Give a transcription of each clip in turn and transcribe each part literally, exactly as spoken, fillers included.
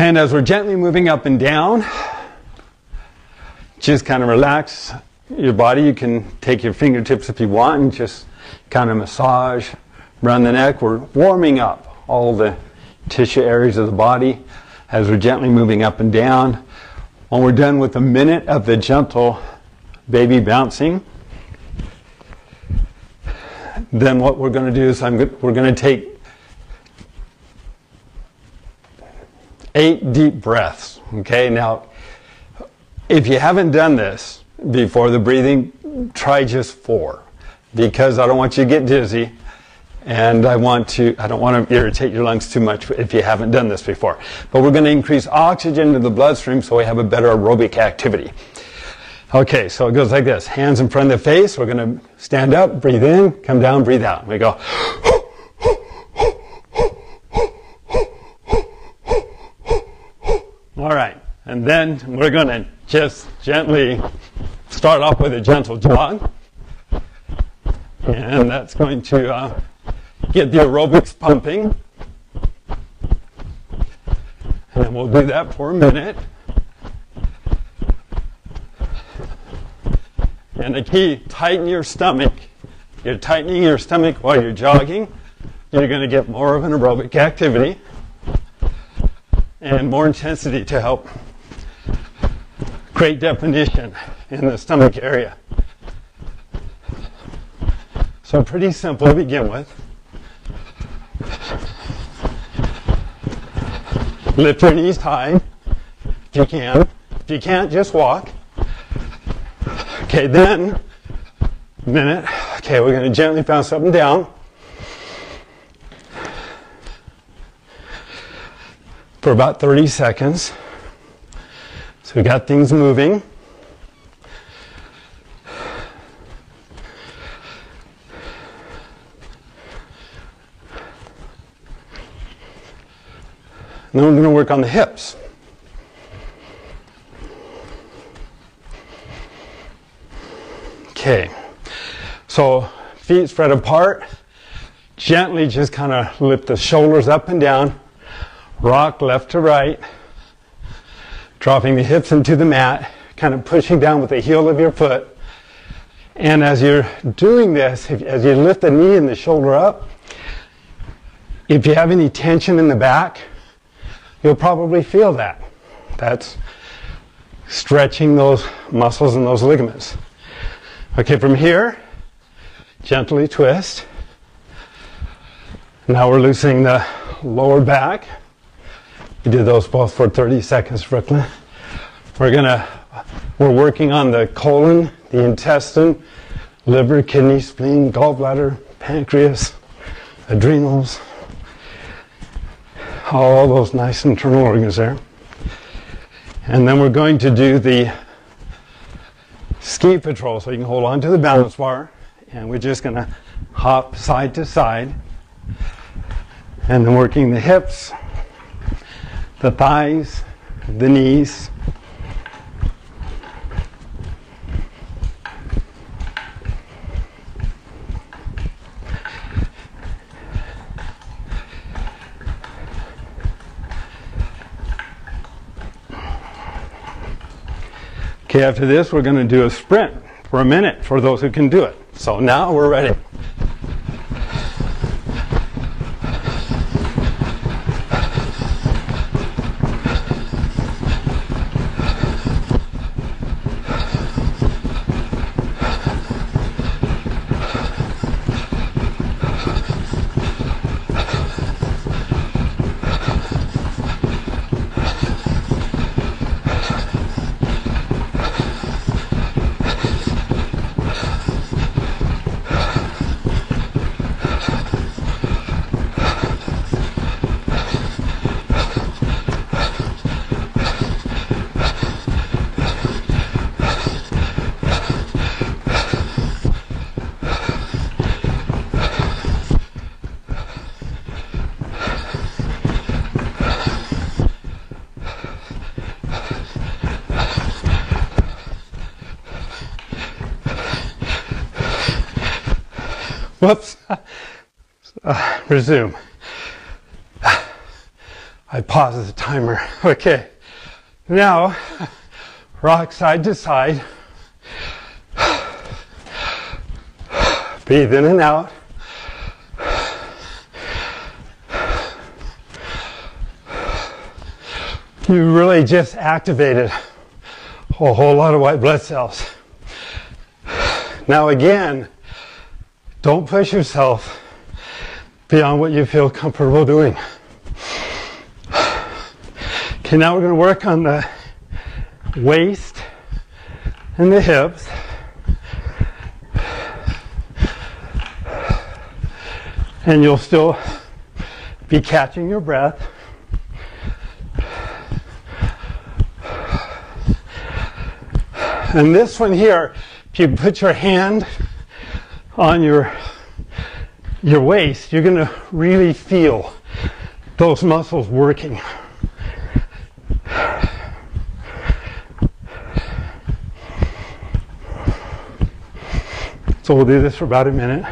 And as we're gently moving up and down, just kind of relax your body. You can take your fingertips if you want and just kind of massage around the neck. We're warming up all the tissue areas of the body as we're gently moving up and down. When we're done with a minute of the gentle baby bouncing, then what we're going to do is I'm, we're going to take eight deep breaths. Okay, now if you haven't done this before, the breathing, try just four, because I don't want you to get dizzy, and I want to I don't want to irritate your lungs too much if you haven't done this before. But we're going to increase oxygen to the bloodstream so we have a better aerobic activity. Okay, so it goes like this. Hands in front of the face. We're going to stand up, breathe in, come down, breathe out. We go. All right, and then we're going to just gently start off with a gentle jog. And that's going to uh, get the aerobics pumping. And we'll do that for a minute. And the key, tighten your stomach. You're tightening your stomach while you're jogging. You're going to get more of an aerobic activity and more intensity to help create definition in the stomach area. So pretty simple to begin with. Lift your knees high if you can. If you can't, just walk. Okay, then, minute. Okay, we're going to gently bounce up and down. For about thirty seconds. So we got things moving. Now we're going to work on the hips. Okay, so feet spread apart. Gently just kind of lift the shoulders up and down. Rock left to right, dropping the hips into the mat, kind of pushing down with the heel of your foot. And as you're doing this, if, as you lift the knee and the shoulder up, if you have any tension in the back, you'll probably feel that. That's stretching those muscles and those ligaments. Okay, from here, gently twist. Now we're loosening the lower back. We did those both for thirty seconds, Brooklyn. We're gonna, we're working on the colon, the intestine, liver, kidney, spleen, gallbladder, pancreas, adrenals, all those nice internal organs there. And then we're going to do the ski patrol. So you can hold on to the balance bar, and we're just gonna hop side to side, and then working the hips, the thighs, the knees. Okay, after this we're going to do a sprint for a minute for those who can do it. So now we're ready. Whoops. Uh, resume. I paused the timer. Okay, now rock side to side. Breathe in and out. You really just activated a whole lot of white blood cells. Now again, don't push yourself beyond what you feel comfortable doing. Okay, now we're going to work on the waist and the hips. And you'll still be catching your breath. And this one here, if you put your hand on your, your waist, you're going to really feel those muscles working. So we'll do this for about a minute.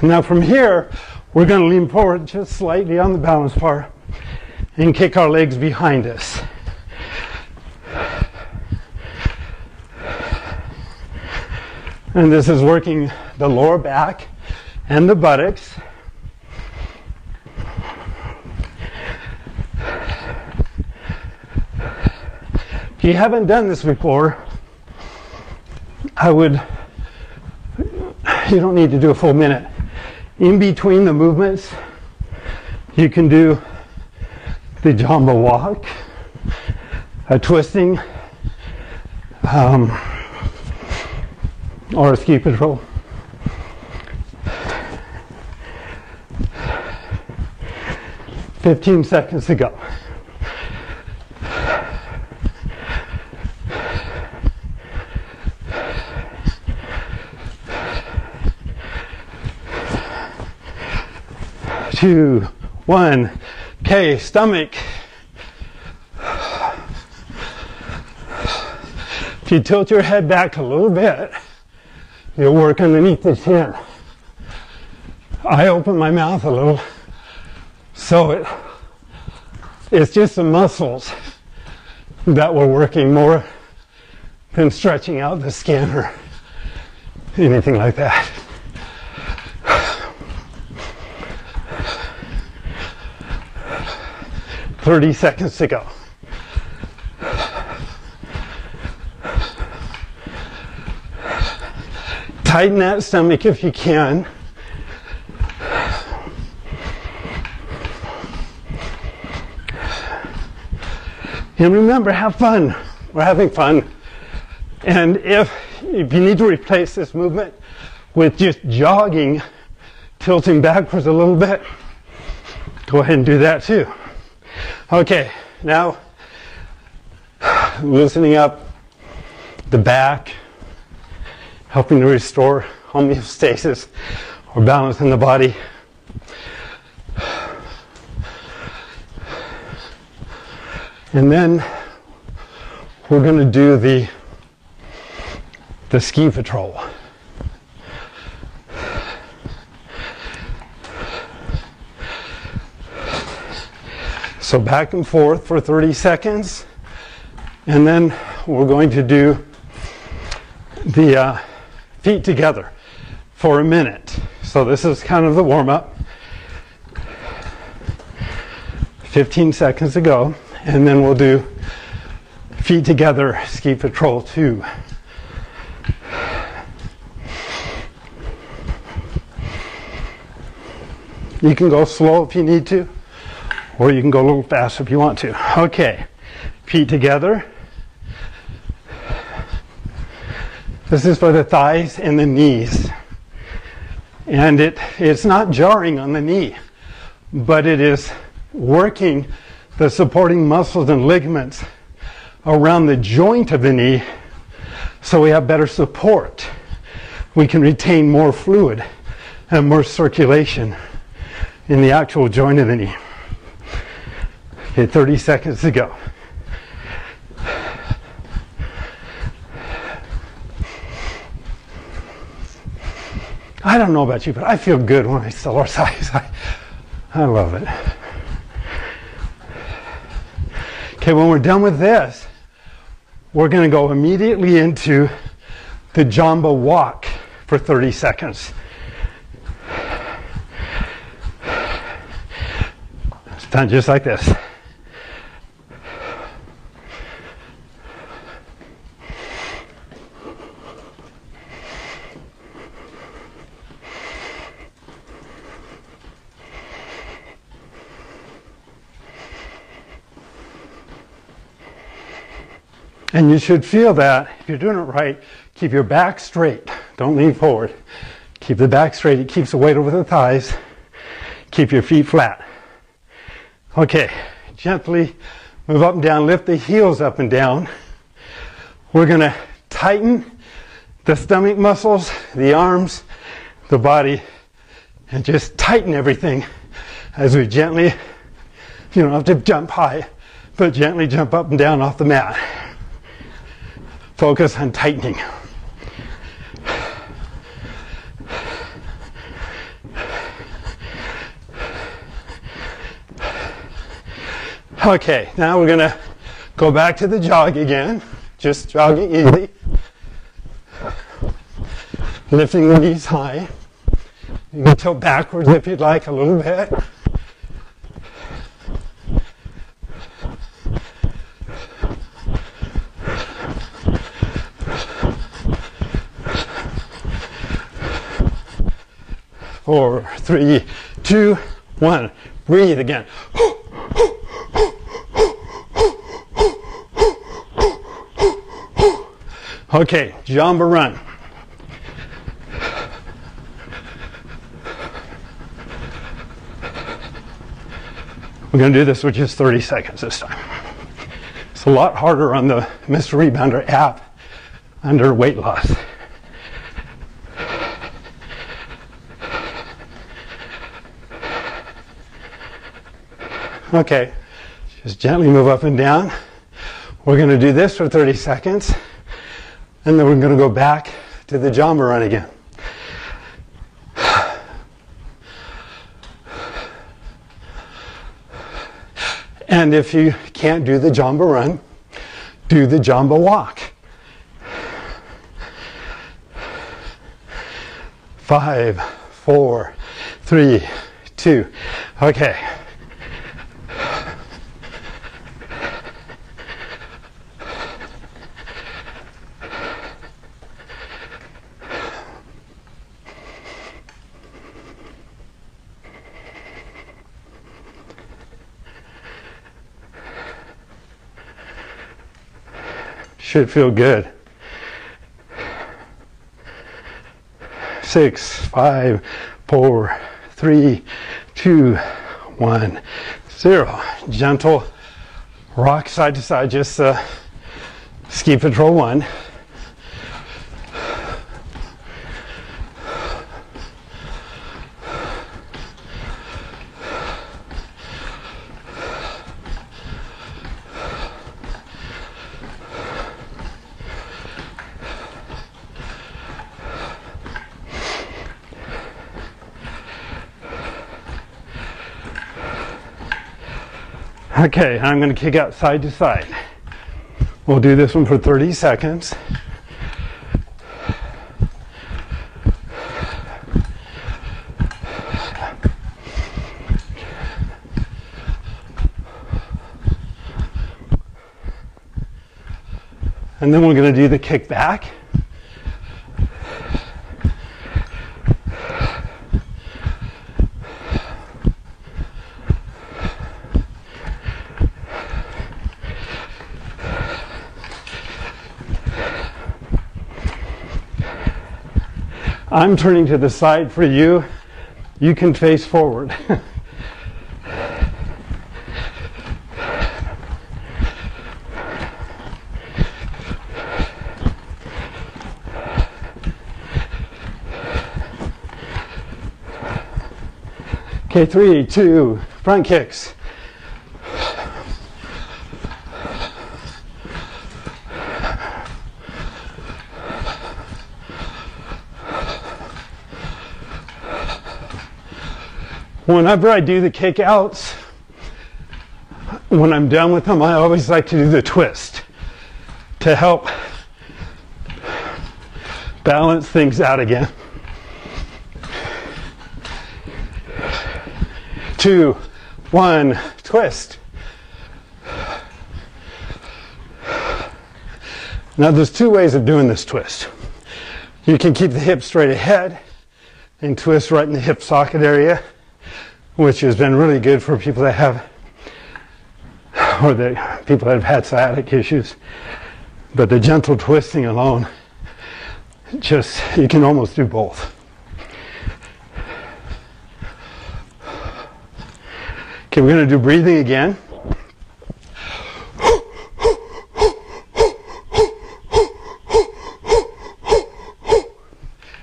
Now from here, we're going to lean forward just slightly on the balance bar and kick our legs behind us. And this is working the lower back and the buttocks. If you haven't done this before, I would, you don't need to do a full minute. In between the movements, you can do the Jumba Walk, a twisting, um, or a ski patrol. fifteen seconds to go. Two, one. Okay, stomach. If you tilt your head back a little bit, you'll work underneath the chin. I open my mouth a little, so it, it's just the muscles that were working more than stretching out the skin or anything like that. thirty seconds to go. Tighten that stomach if you can. And remember, have fun. We're having fun. And if, if you need to replace this movement with just jogging, tilting backwards a little bit, go ahead and do that too. Okay, now loosening up the back, helping to restore homeostasis or balance in the body. And then we're going to do the, the ski patrol. So back and forth for thirty seconds, and then we're going to do the uh, feet together for a minute. So this is kind of the warm-up. fifteen seconds to go, and then we'll do feet together, ski patrol two. You can go slow if you need to, or you can go a little faster if you want to. Okay, feet together. This is for the thighs and the knees. And it, it's not jarring on the knee, but it is working the supporting muscles and ligaments around the joint of the knee, so we have better support. We can retain more fluid and more circulation in the actual joint of the knee. had thirty seconds to go. I don't know about you, but I feel good when I Cellercise. I, I love it. Okay, when we're done with this, we're going to go immediately into the Jumba Walk for thirty seconds. It's done just like this. And you should feel that, if you're doing it right, keep your back straight. Don't lean forward. Keep the back straight. It keeps the weight over the thighs. Keep your feet flat. Okay, gently move up and down. Lift the heels up and down. We're going to tighten the stomach muscles, the arms, the body, and just tighten everything as we gently, you don't have to jump high, but gently jump up and down off the mat. Focus on tightening. Okay, now we're going to go back to the jog again. Just jogging easily. Lifting the knees high. You can tilt backwards if you'd like a little bit. Four, three, two, one. Breathe again. Okay, Jumba Run. We're going to do this with just thirty seconds this time. It's a lot harder on the Mister Rebounder app under weight loss. Okay, just gently move up and down. We're going to do this for thirty seconds, and then we're going to go back to the Jumba Run again. And if you can't do the Jumba Run, do the Jumba Walk. Five, four, three, two. Okay. Should feel good. Six, five, four, three, two, one, zero. Gentle rock side to side, just uh, ski patrol one. Okay, I'm going to kick out side to side. We'll do this one for thirty seconds. And then we're going to do the kickback. I'm turning to the side for you. You can face forward. Okay, three, two, front kicks. whenever I do the kick outs, when I'm done with them, I always like to do the twist to help balance things out again. Two, one, twist. Now there's two ways of doing this twist. You can keep the hips straight ahead and twist right in the hip socket area, which has been really good for people that have, or the people that have had sciatic issues. But the gentle twisting alone, just, you can almost do both. Okay, we're going to do breathing again.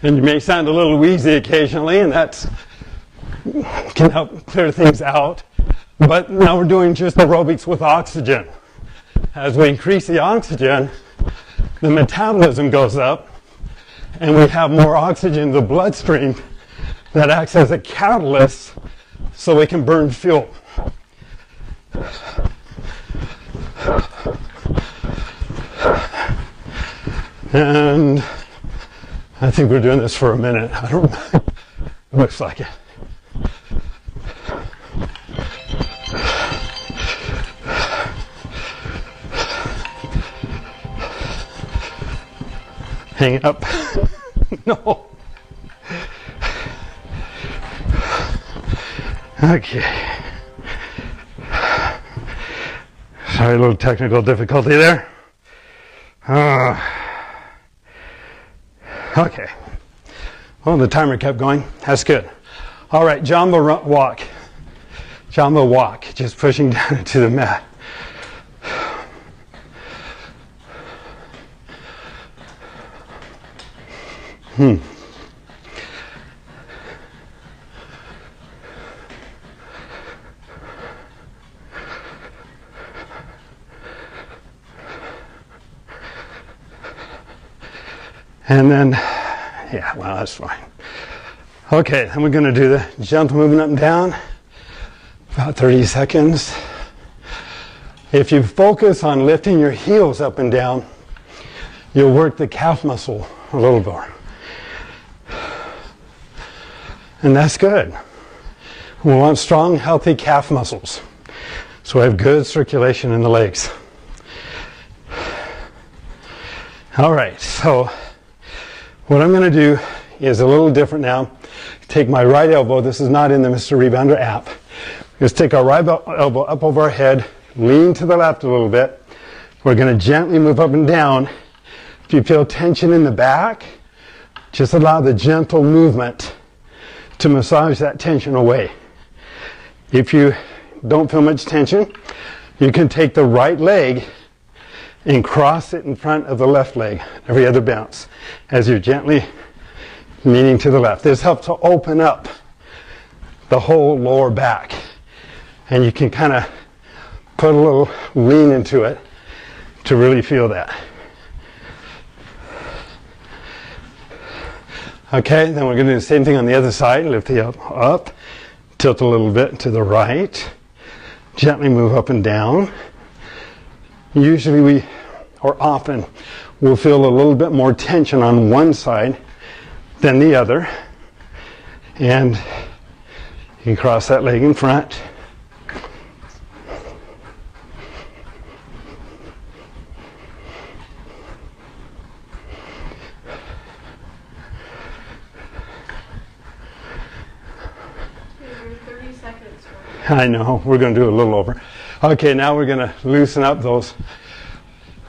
And you may sound a little wheezy occasionally, and that can help clear things out. But now we're doing just aerobics with oxygen. As we increase the oxygen, the metabolism goes up, and we have more oxygen in the bloodstream that acts as a catalyst so we can burn fuel. And I think we're doing this for a minute. I don't know. It looks like it. Hang up. No. Okay. Sorry, a little technical difficulty there. Uh, Okay. Well, the timer kept going. That's good. All right, Jumba Run, Walk. Jumba Walk. Just pushing down into the mat. Hmm. And then, yeah, well, that's fine. Okay, then we're going to do the gentle movement up and down, about thirty seconds. If you focus on lifting your heels up and down, you'll work the calf muscle a little more. And that's good. We want strong, healthy calf muscles, so we have good circulation in the legs. All right, so what I'm going to do is a little different now. Take my right elbow. This is not in the Mister Rebounder app. Just take our right elbow up over our head, lean to the left a little bit. We're going to gently move up and down. If you feel tension in the back, just allow the gentle movement to massage that tension away. If you don't feel much tension, you can take the right leg and cross it in front of the left leg every other bounce as you're gently leaning to the left. This helps to open up the whole lower back, and you can kind of put a little lean into it to really feel that. Okay, then we're going to do the same thing on the other side. Lift the elbow up, tilt a little bit to the right, gently move up and down. Usually we, or often, we'll feel a little bit more tension on one side than the other. And you can cross that leg in front. thirty seconds. I know, we're going to do a little over. Okay, now we're going to loosen up those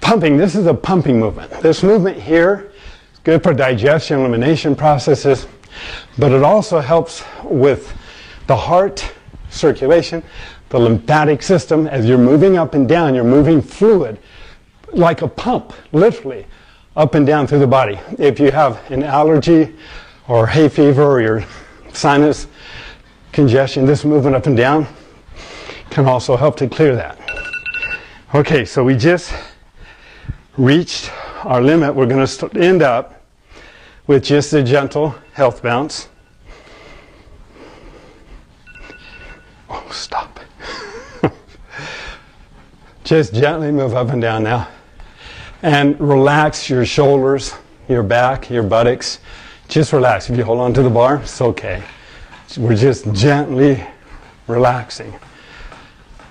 pumping. This is a pumping movement. This movement here is good for digestion, elimination processes, but it also helps with the heart circulation, the lymphatic system. As you're moving up and down, you're moving fluid like a pump, literally, up and down through the body. If you have an allergy or hay fever or your sinus congestion, this movement up and down can also help to clear that. Okay, so we just reached our limit. We're going to end up with just a gentle health bounce. stop. Just gently move up and down now. And relax your shoulders, your back, your buttocks. Just relax. If you hold on to the bar, it's okay. We're just gently relaxing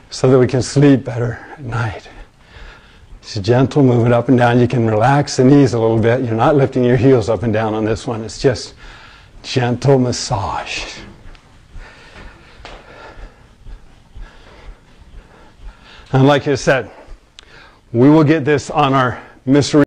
so that we can sleep better at night. It's gentle, move it up and down. You can relax the knees a little bit. You're not lifting your heels up and down on this one. It's just gentle massage. And like I said, we will get this on our Mister